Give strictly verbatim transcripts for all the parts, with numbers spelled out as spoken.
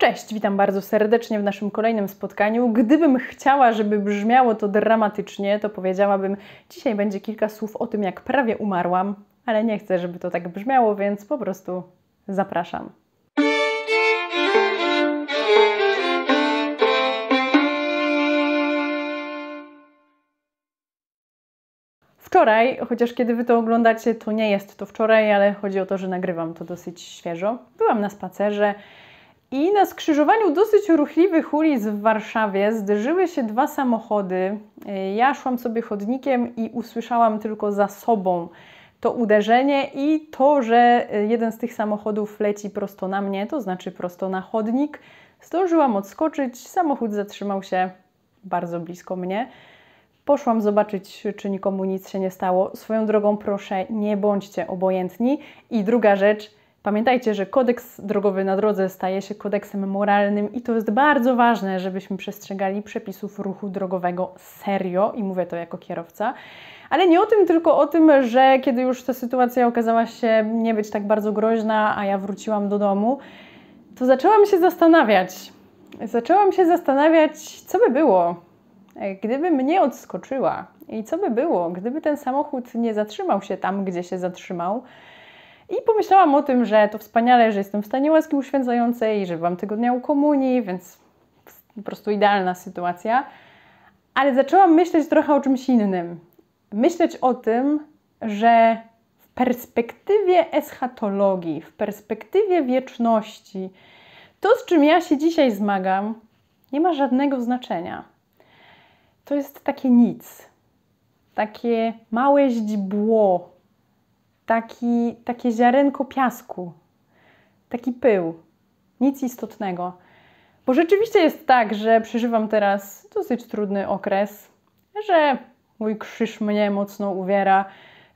Cześć, witam bardzo serdecznie w naszym kolejnym spotkaniu. Gdybym chciała, żeby brzmiało to dramatycznie, to powiedziałabym, dzisiaj będzie kilka słów o tym, jak prawie umarłam, ale nie chcę, żeby to tak brzmiało, więc po prostu zapraszam. Wczoraj, chociaż kiedy Wy to oglądacie, to nie jest to wczoraj, ale chodzi o to, że nagrywam to dosyć świeżo. Byłam na spacerze i na skrzyżowaniu dosyć ruchliwych ulic w Warszawie zderzyły się dwa samochody. Ja szłam sobie chodnikiem i usłyszałam tylko za sobą to uderzenie i to, że jeden z tych samochodów leci prosto na mnie, to znaczy prosto na chodnik. Zdążyłam odskoczyć, samochód zatrzymał się bardzo blisko mnie. Poszłam zobaczyć, czy nikomu nic się nie stało. Swoją drogą proszę, nie bądźcie obojętni. I druga rzecz, pamiętajcie, że kodeks drogowy na drodze staje się kodeksem moralnym i to jest bardzo ważne, żebyśmy przestrzegali przepisów ruchu drogowego serio i mówię to jako kierowca. Ale nie o tym, tylko o tym, że kiedy już ta sytuacja okazała się nie być tak bardzo groźna, a ja wróciłam do domu, to zaczęłam się zastanawiać. Zaczęłam się zastanawiać, co by było, gdyby mnie odskoczyła i co by było, gdyby ten samochód nie zatrzymał się tam, gdzie się zatrzymał. I pomyślałam o tym, że to wspaniale, że jestem w stanie łaski uświęcającej, że byłam tego dnia u komunii, więc po prostu idealna sytuacja. Ale zaczęłam myśleć trochę o czymś innym. Myśleć o tym, że w perspektywie eschatologii, w perspektywie wieczności, to, z czym ja się dzisiaj zmagam, nie ma żadnego znaczenia. To jest takie nic, takie małe źdźbło, Taki, takie ziarenko piasku, taki pył, nic istotnego. Bo rzeczywiście jest tak, że przeżywam teraz dosyć trudny okres, że mój krzyż mnie mocno uwiera,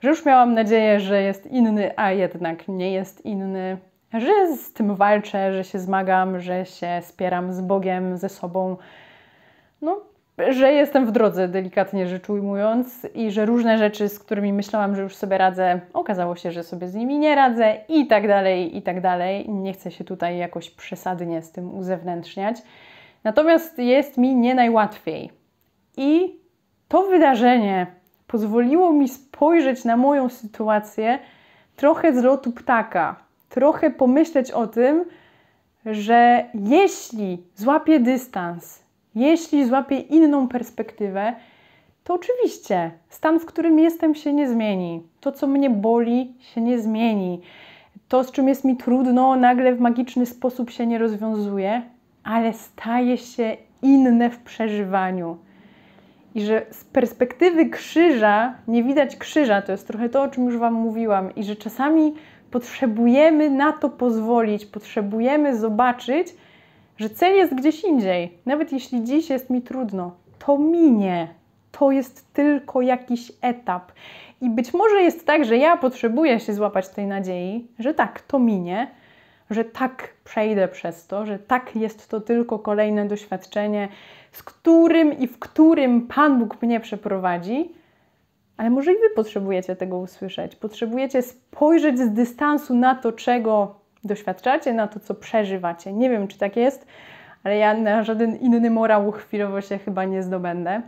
że już miałam nadzieję, że jest inny, a jednak nie jest inny, że z tym walczę, że się zmagam, że się spieram z Bogiem, ze sobą. No, że jestem w drodze, delikatnie rzecz ujmując, i że różne rzeczy, z którymi myślałam, że już sobie radzę, okazało się, że sobie z nimi nie radzę i tak dalej, i tak dalej. Nie chcę się tutaj jakoś przesadnie z tym uzewnętrzniać. Natomiast jest mi nie najłatwiej. I to wydarzenie pozwoliło mi spojrzeć na moją sytuację trochę z lotu ptaka. Trochę pomyśleć o tym, że jeśli złapię dystans, jeśli złapię inną perspektywę, to oczywiście stan, w którym jestem, się nie zmieni. To, co mnie boli, się nie zmieni. To, z czym jest mi trudno, nagle w magiczny sposób się nie rozwiązuje, ale staje się inne w przeżywaniu. I że z perspektywy krzyża nie widać krzyża. To jest trochę to, o czym już Wam mówiłam. I że czasami potrzebujemy na to pozwolić, potrzebujemy zobaczyć, że cel jest gdzieś indziej. Nawet jeśli dziś jest mi trudno, to minie. To jest tylko jakiś etap. I być może jest tak, że ja potrzebuję się złapać tej nadziei, że tak, to minie, że tak przejdę przez to, że tak jest to tylko kolejne doświadczenie, z którym i w którym Pan Bóg mnie przeprowadzi. Ale może i Wy potrzebujecie tego usłyszeć. Potrzebujecie spojrzeć z dystansu na to, czego doświadczacie, na to, co przeżywacie. Nie wiem, czy tak jest, ale ja na żaden inny morał chwilowo się chyba nie zdobędę.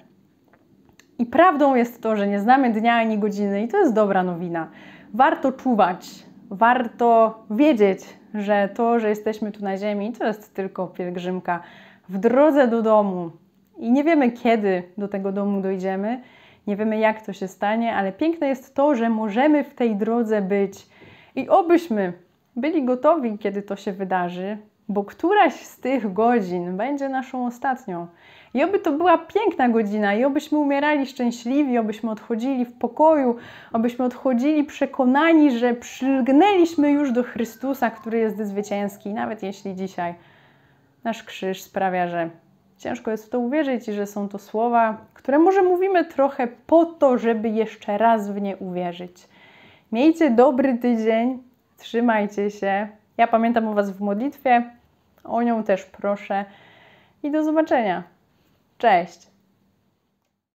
I prawdą jest to, że nie znamy dnia ani godziny i to jest dobra nowina. Warto czuwać, warto wiedzieć, że to, że jesteśmy tu na ziemi, to jest tylko pielgrzymka w drodze do domu. I nie wiemy, kiedy do tego domu dojdziemy, nie wiemy, jak to się stanie, ale piękne jest to, że możemy w tej drodze być i obyśmy byli gotowi, kiedy to się wydarzy, bo któraś z tych godzin będzie naszą ostatnią. I oby to była piękna godzina, i obyśmy umierali szczęśliwi, obyśmy odchodzili w pokoju, obyśmy odchodzili przekonani, że przylgnęliśmy już do Chrystusa, który jest zwycięski, nawet jeśli dzisiaj nasz krzyż sprawia, że ciężko jest w to uwierzyć i że są to słowa, które może mówimy trochę po to, żeby jeszcze raz w nie uwierzyć. Miejcie dobry tydzień. Trzymajcie się. Ja pamiętam o Was w modlitwie. O nią też proszę. I do zobaczenia. Cześć!